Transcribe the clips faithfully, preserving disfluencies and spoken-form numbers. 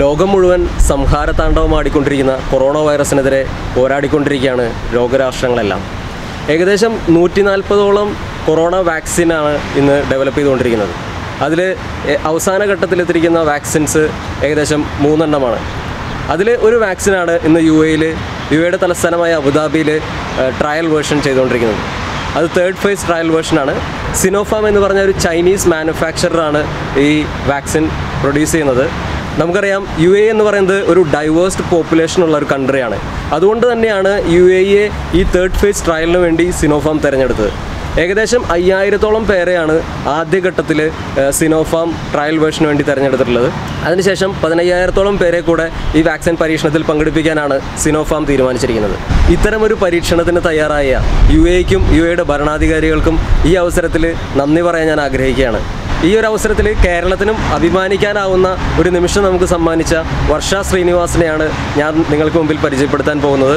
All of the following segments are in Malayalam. ലോകം മുഴുവൻ സംഹാരതാണ്ഡവമാടിക്കൊണ്ടിരിക്കുന്ന കൊറോണ വൈറസിനെതിരെ പോരാടിക്കൊണ്ടിരിക്കുകയാണ് ലോകരാഷ്ട്രങ്ങളെല്ലാം. ഏകദേശം നൂറ്റി നാൽപ്പതോളം കൊറോണ വാക്സിനാണ് ഇന്ന് ഡെവലപ്പ് ചെയ്തുകൊണ്ടിരിക്കുന്നത്. അതിൽ അവസാന ഘട്ടത്തിലെത്തിയിരിക്കുന്ന വാക്സിൻസ് ഏകദേശം മൂന്നെണ്ണമാണ്. അതിൽ ഒരു വാക്സിനാണ് ഇന്ന് യു എയിൽ യു എയുടെ തലസ്ഥാനമായ അബുദാബിയിൽ ട്രയൽ വേർഷൻ ചെയ്തുകൊണ്ടിരിക്കുന്നത്. അത് തേർഡ് ഫേസ് ട്രയൽ വേർഷനാണ്. സിനോഫാം എന്ന് പറഞ്ഞ ഒരു ചൈനീസ് മാനുഫാക്ചറാണ് ഈ വാക്സിൻ പ്രൊഡ്യൂസ് ചെയ്യുന്നത്. നമുക്കറിയാം യു എ എന്ന് പറയുന്നത് ഒരു ഡൈവേഴ്സ്ഡ് പോപ്പുലേഷനുള്ള ഒരു കൺട്രിയാണ്. അതുകൊണ്ട് തന്നെയാണ് യു എ യെ ഈ തേർഡ് ഫേസ് ട്രയലിന് വേണ്ടി സിനോഫാം തിരഞ്ഞെടുത്തത്. ഏകദേശം അയ്യായിരത്തോളം പേരെയാണ് ആദ്യഘട്ടത്തിൽ സിനോഫാം ട്രയൽ വേർഷന് വേണ്ടി തിരഞ്ഞെടുത്തിട്ടുള്ളത്. അതിനുശേഷം പതിനയ്യായിരത്തോളം പേരെ കൂടെ ഈ വാക്സിൻ പരീക്ഷണത്തിൽ പങ്കെടുപ്പിക്കാനാണ് സിനോഫാം തീരുമാനിച്ചിരിക്കുന്നത്. ഇത്തരമൊരു പരീക്ഷണത്തിന് തയ്യാറായ യു എയ്ക്കും യു എയുടെ ഭരണാധികാരികൾക്കും ഈ അവസരത്തിൽ നന്ദി പറയാൻ ഞാൻ ആഗ്രഹിക്കുകയാണ്. ഈ ഒരു അവസരത്തിൽ കേരളത്തിനും അഭിമാനിക്കാനാവുന്ന ഒരു നിമിഷം നമുക്ക് സമ്മാനിച്ച വർഷ ശ്രീനിവാസിനെയാണ് ഞാൻ നിങ്ങൾക്ക് മുമ്പിൽ പരിചയപ്പെടുത്താൻ പോകുന്നത്.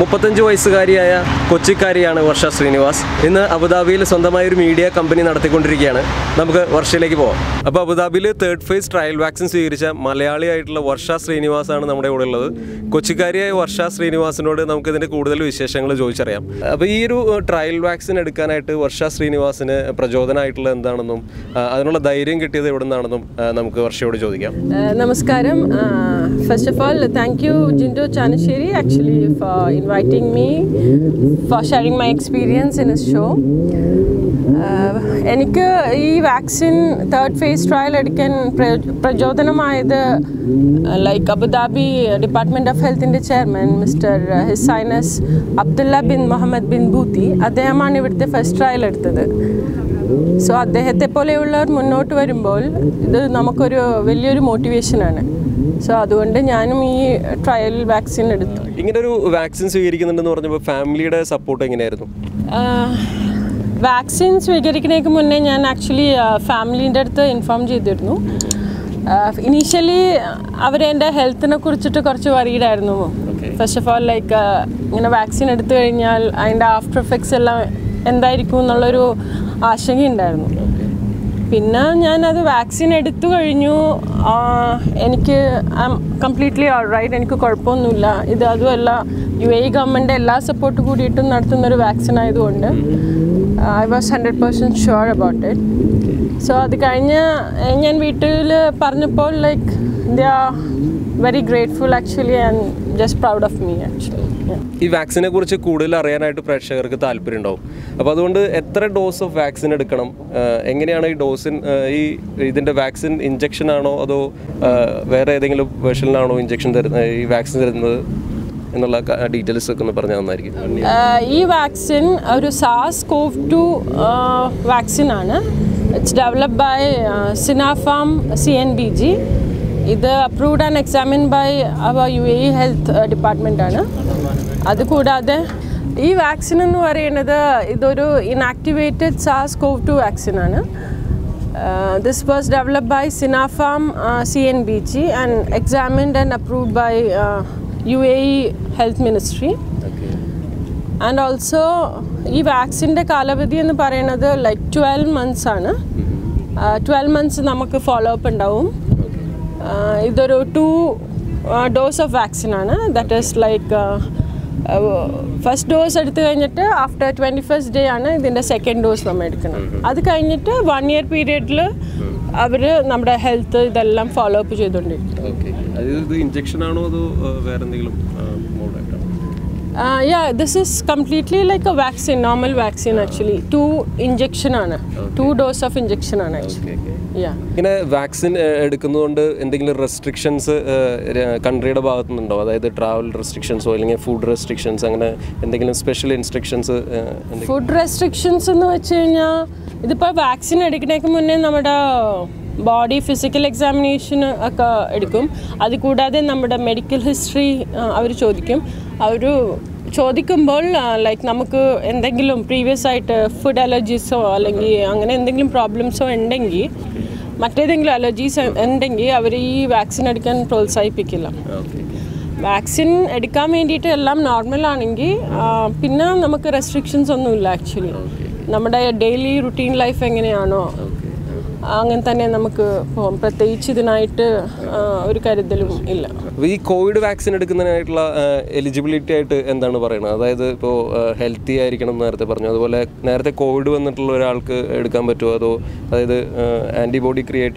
മുപ്പത്തഞ്ച് വയസ്സുകാരിയായ കൊച്ചിക്കാരിയാണ് വർഷ ശ്രീനിവാസ്. ഇന്ന് അബുദാബിയിൽ സ്വന്തമായ ഒരു മീഡിയ കമ്പനി നടത്തിക്കൊണ്ടിരിക്കുകയാണ്. നമുക്ക് വർഷയിലേക്ക് പോകാം. അപ്പോൾ അബുദാബിയിൽ തേർഡ് ഫേസ് ട്രയൽ വാക്സിൻ സ്വീകരിച്ച മലയാളിയായിട്ടുള്ള വർഷ ശ്രീനിവാസാണ് നമ്മുടെ കൂടെ ഉള്ളത്. കൊച്ചിക്കാരിയായ വർഷ ശ്രീനിവാസിനോട് നമുക്കിതിൻ്റെ കൂടുതൽ വിശേഷങ്ങൾ ചോദിച്ചറിയാം. അപ്പോൾ ഈ ഒരു ട്രയൽ വാക്സിൻ എടുക്കാനായിട്ട് വർഷ ശ്രീനിവാസിന് പ്രചോദനമായിട്ടുള്ള എന്താണെന്നും അതിനുള്ള ധൈര്യം കിട്ടിയത് എവിടെ നിന്നാണെന്നും നമുക്ക് വർഷയോട് ചോദിക്കാം. നമസ്കാരം. First of all thank you Jinto ചാനശ്ശേരി actually for inviting me, for sharing my experience in this show. എനിക്ക് ഈ വാക്സിൻ തേർഡ് ഫേസ് ട്രയൽ എടുക്കാൻ പ്രചോദനമായത് ലൈക്ക് അബുദാബി ഡിപ്പാർട്ട്മെൻറ്റ് ഓഫ് ഹെൽത്തിൻ്റെ chairman mister his highness Abdullah bin Mohammed bin Butti, അദ്ദേഹമാണ് ഇവിടുത്തെ ഫസ്റ്റ് ട്രയൽ എടുത്തത്. സോ അദ്ദേഹത്തെ പോലെയുള്ളവർ മുന്നോട്ട് വരുമ്പോൾ ഇത് നമുക്കൊരു വലിയൊരു മോട്ടിവേഷനാണ്. സോ അതുകൊണ്ട് ഞാനും ഈ ട്രയൽ വാക്സിൻ എടുത്തു. ഇങ്ങനെ ഒരു വാക്സിൻ സ്വീകരിക്കുന്നുണ്ടെന്ന് പറഞ്ഞപ്പോൾ ഫാമിലിയുടെ സപ്പോർട്ട് എങ്ങനെയായിരുന്നു? വാക്സിൻ സ്വീകരിക്കുന്നതിന് മുന്നേ ഞാൻ ആക്ച്വലി ഫാമിലീൻ്റെ അടുത്ത് ഇൻഫോം ചെയ്തിരുന്നു. ഇനീഷ്യലി അവരെൻ്റെ ഹെൽത്തിനെ കുറിച്ചിട്ട് കുറച്ച് വറീഡായിരുന്നു. ഫസ്റ്റ് ഓഫ് ഓൾ ലൈക്ക് ഇങ്ങനെ വാക്സിൻ എടുത്തു കഴിഞ്ഞാൽ അതിൻ്റെ ആഫ്റ്റർ എഫക്ട്സ് എല്ലാം എന്തായിരിക്കും എന്നുള്ളൊരു ആശങ്കയുണ്ടായിരുന്നു. പിന്നെ ഞാനത് വാക്സിൻ എടുത്തു കഴിഞ്ഞു. എനിക്ക് I am completely all right, എനിക്ക് കുഴപ്പമൊന്നുമില്ല. ഇത് അതുമല്ല യു എ ഗവൺമെൻറ് എല്ലാ സപ്പോർട്ട് കൂടിയിട്ടും നടത്തുന്നൊരു വാക്സിൻ ആയതുകൊണ്ട് I was hundred percent sure about it. So അത് കഴിഞ്ഞ് ഞാൻ വീട്ടിൽ പറഞ്ഞപ്പോൾ like the are very grateful actually and just proud of me actually. ഈ വാക്സിനെ കുറിച്ച് കൂടുതൽ അറിയാനായിട്ട് പ്രേക്ഷകർക്ക് താല്പര്യം ഉണ്ടാവും. അപ്പോൾ അതുകൊണ്ട് എത്ര ഡോസ് ഓഫ് വാക്സിൻ എടുക്കണം, എങ്ങനെയാണ് ഈ ഡോസിൻ ഈ ഇതിൻ്റെ വാക്സിൻ ഇഞ്ചക്ഷൻ ആണോ അതോ വേറെ ഏതെങ്കിലും വേർഷനിലാണോ ഇഞ്ചക്ഷൻ തരുന്നത് ഈ വാക്സിൻ തരുന്നത് എന്നുള്ള ഡീറ്റെയിൽസ് ഒക്കെ ഒന്ന് പറഞ്ഞാൽ നന്നായിരിക്കും. ഈ വാക്സിൻ ഒരു സാർസ് കോവ് ടു വാക്സിനാണ്. It's developed by Sinopharm C N B G. ഇത് approved and examined by our U A health ഡിപ്പാർട്ട്മെൻറ്റാണ്. അതുകൂടാതെ ഈ വാക്സിൻ എന്ന് പറയുന്നത് ഇതൊരു ഇനാക്ടിവേറ്റഡ് സാർസ് കോവ് ടു വാക്സിനാണ്. This was developed by Sinopharm C N B G and examined and approved by U A health ministry. And also ഈ വാക്സിൻ്റെ കാലാവധി എന്ന് പറയുന്നത് ലൈക്ക് ട്വൽവ് മന്ത്സ് ആണ്. ട്വൽവ് മന്ത്സ് നമുക്ക് ഫോളോ അപ്പ് ഉണ്ടാവും. ഇതൊരു ടു ഡോസ് ഓഫ് വാക്സിനാണ്. That is like first dose എടുത്തു കഴിഞ്ഞിട്ട് ആഫ്റ്റർ ട്വൻറ്റി ഫസ്റ്റ് ഡേ ആണ് ഇതിൻ്റെ സെക്കൻഡ് ഡോസ് നമ്മൾ എടുക്കണം. അത് കഴിഞ്ഞിട്ട് വൺ ഇയർ പീരീഡിൽ അവർ നമ്മുടെ ഹെൽത്ത് ഇതെല്ലാം ഫോളോ അപ്പ് ചെയ്തുകൊണ്ടിരിക്കും. യാ this is completely like a vaccine, normal vaccine actually. Two ഇഞ്ചക്ഷനാണ്, ടു ഡോസ് ഓഫ് ഇഞ്ചക്ഷനാണ് ആക്ച്വലി. ഇങ്ങനെ വാക്സിൻ എടുക്കുന്നതുകൊണ്ട് എന്തെങ്കിലും റെസ്ട്രിക്ഷൻസ് കൺട്രിയുടെ ഭാഗത്തു നിന്നുണ്ടോ? അതായത് ട്രാവൽ റെസ്ട്രിക്ഷൻസോ അല്ലെങ്കിൽ ഫുഡ് റെസ്ട്രിക്ഷൻസ് അങ്ങനെ എന്തെങ്കിലും സ്പെഷ്യൽ ഇൻസ്ട്രക്ഷൻസ്? ഫുഡ് റെസ്ട്രിക്ഷൻസ് എന്ന് വെച്ച് കഴിഞ്ഞാൽ ഇതിപ്പോൾ വാക്സിൻ എടുക്കുന്നതിന് മുന്നേ നമ്മുടെ ബോഡി ഫിസിക്കൽ എക്സാമിനേഷൻ ഒക്കെ എടുക്കും. അതുകൂടാതെ നമ്മുടെ മെഡിക്കൽ ഹിസ്റ്ററി അവർ ചോദിക്കും. അവർ ചോദിക്കുമ്പോൾ ലൈക്ക് നമുക്ക് എന്തെങ്കിലും പ്രീവിയസ് ആയിട്ട് ഫുഡ് അലർജീസോ അല്ലെങ്കിൽ അങ്ങനെ എന്തെങ്കിലും പ്രോബ്ലംസോ ഉണ്ടെങ്കിൽ, മറ്റേതെങ്കിലും അലർജീസ് ഉണ്ടെങ്കിൽ അവർ ഈ വാക്സിൻ എടുക്കാൻ പ്രോത്സാഹിപ്പിക്കില്ല. വാക്സിൻ എടുക്കാൻ വേണ്ടിയിട്ട് എല്ലാം നോർമലാണെങ്കിൽ പിന്നെ നമുക്ക് റെസ്ട്രിക്ഷൻസ് ഒന്നുമില്ല ആക്ച്വലി. നമ്മുടെ ഡെയിലി റുട്ടീൻ ലൈഫ് എങ്ങനെയാണോ We COVID vaccine eligibility healthy COVID antibody create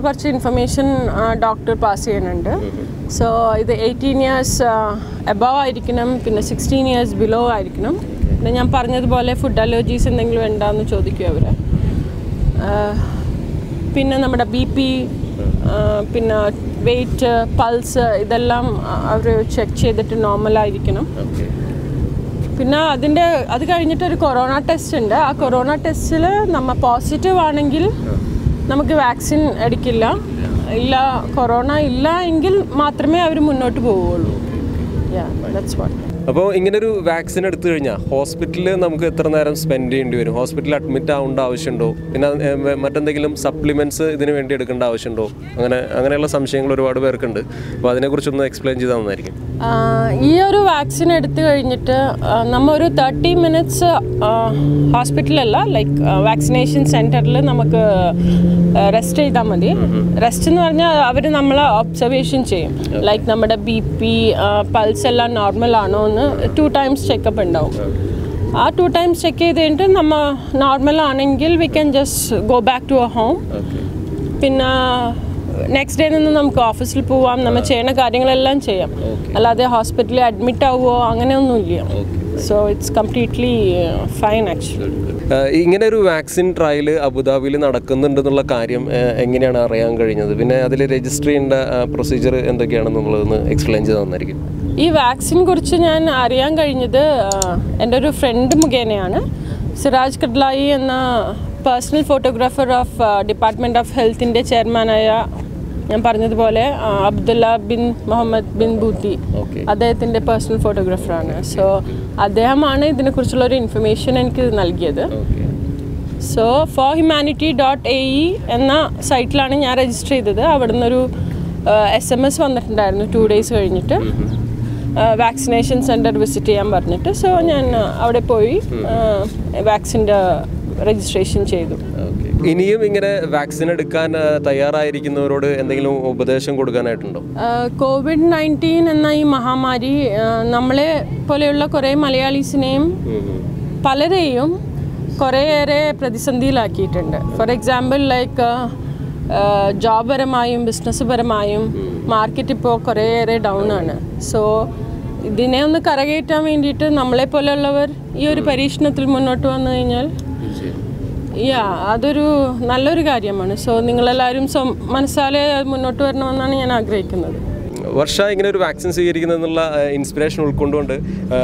vaccine information doctor pass. So eighteen years above sixteen years below irikkanam then I parnathu pole food allergies endengilum unda nu chodikku avare pinna nammada B P pinna weight pulse idellam avaru check cheyidittu normal aayirikkanam okay pinna adinde adu kayinittu oru corona test undu aa corona test il namma positive aanengil namakku vaccine edikkilla illa corona illa engil maatrame avaru munnottu povullu. Yeah, that's what. So, if you have vaccine, we spend in hospital, hospital admit, and supplements. So, explain this vaccine, we thirty minutes hospital, like vaccination center, rest. Rest observation, like B P, pulse, normal. Two times check up and down. Ah, two times check it into normal anengil we can just go back to our home. Okay. Pinna next day we will office we will do the hospital admit okay. So it's completely uh, fine actually. Uh, vaccine trial Abu Dhabi nadakkunnundu registry procedure explain. This vaccine is a friend Siraj Kadlai, personal photographer of uh, Department of Health in the chairman aya uh, Abdullah bin Mohammed bin Bhuti. Okay. That is personal photographer ana. So that is information and okay. So for humanity dot A E and site la I registered uh, S M S vandu two days mm-hmm. Uh, vaccination center visit ചെയ്യാൻ പറഞ്ഞിട്ട് സോ ഞാൻ അവിടെ പോയി വാക്സിന്റെ രജിസ്ട്രേഷൻ ചെയ്തു. ഇനിയും ഇങ്ങനെ വാക്സിൻ എടുക്കാൻ തയ്യാറായിരിക്കുന്നവരോട് എന്തെങ്കിലും ഉപദേശം കൊടുക്കാനായിട്ടുണ്ടോ? കോവിഡ് പത്തൊൻപത് എന്ന ഈ മഹാമാരി നമ്മളെ പോലെയുള്ള കുറേ മലയാളീസിനെയും പലരെയും കുറേയേറെ പ്രതിസന്ധിയിലാക്കിയിട്ടുണ്ട്. ഫോർ എക്സാമ്പിൾ ലൈക്ക് ജോബരമായും ബിസിനസ്സുപരമായും മാർക്കറ്റ് ഇപ്പോൾ കുറേയേറെ ഡൗൺ ആണ്. സോ ഇതിനെ ഒന്ന് കരകയറ്റാൻ വേണ്ടിയിട്ട് നമ്മളെ പോലെയുള്ളവർ ഈ ഒരു പരീക്ഷണത്തിൽ മുന്നോട്ട് വന്നു കഴിഞ്ഞാൽ യാ അതൊരു നല്ലൊരു കാര്യമാണ്. സോ നിങ്ങളെല്ലാവരും മനസ്സാലെ മുന്നോട്ട് വരണമെന്നാണ് ഞാൻ ആഗ്രഹിക്കുന്നത്. വർഷ ഇങ്ങനെ ഒരു വാക്സിൻ സ്വീകരിക്കുന്നതിനുള്ള ഇൻസ്പിറേഷൻ ഉൾക്കൊണ്ടുകൊണ്ട്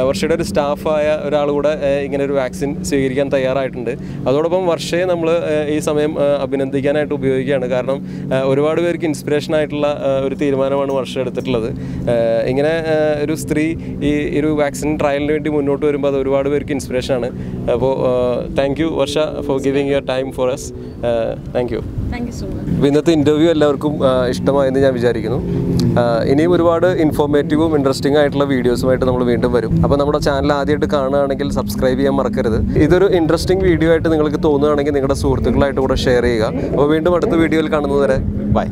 വർഷയുടെ ഒരു സ്റ്റാഫായ ഒരാൾ കൂടെ ഇങ്ങനെ ഒരു വാക്സിൻ സ്വീകരിക്കാൻ തയ്യാറായിട്ടുണ്ട്. അതോടൊപ്പം വർഷയെ നമ്മൾ ഈ സമയം അഭിനന്ദിക്കാനായിട്ട് ഉപയോഗിക്കുകയാണ്. കാരണം ഒരുപാട് പേർക്ക് ഇൻസ്പിറേഷൻ ആയിട്ടുള്ള ഒരു തീരുമാനമാണ് വർഷ എടുത്തിട്ടുള്ളത്. ഇങ്ങനെ ഒരു സ്ത്രീ ഈ ഒരു വാക്സിൻ ട്രയലിന് വേണ്ടി മുന്നോട്ട് വരുമ്പോൾ അത് ഒരുപാട് പേർക്ക് ഇൻസ്പിറേഷൻ ആണ്. അപ്പോൾ thank you Varsha for giving your time for us. Thank you thank you so much. ഇന്നത്തെ ഇൻ്റർവ്യൂ എല്ലാവർക്കും ഇഷ്ടമായെന്ന് ഞാൻ വിചാരിക്കുന്നു. ഇനിയും ഒരുപാട് ഇൻഫോർമേറ്റീവും ഇൻട്രസ്റ്റിംഗ് ആയിട്ടുള്ള വീഡിയോസുമായിട്ട് നമ്മൾ വീണ്ടും വരും. അപ്പോൾ നമ്മുടെ ചാനൽ ആദ്യമായിട്ട് കാണുകയാണെങ്കിൽ സബ്സ്ക്രൈബ് ചെയ്യാൻ മറക്കരുത്. ഇതൊരു ഇൻട്രസ്റ്റിംഗ് വീഡിയോ ആയിട്ട് നിങ്ങൾക്ക് തോന്നുകയാണെങ്കിൽ നിങ്ങളുടെ സുഹൃത്തുക്കളായിട്ട് കൂടെ ഷെയർ ചെയ്യുക. അപ്പോൾ വീണ്ടും അടുത്ത വീഡിയോയിൽ കാണുന്നതുവരെ ബൈ.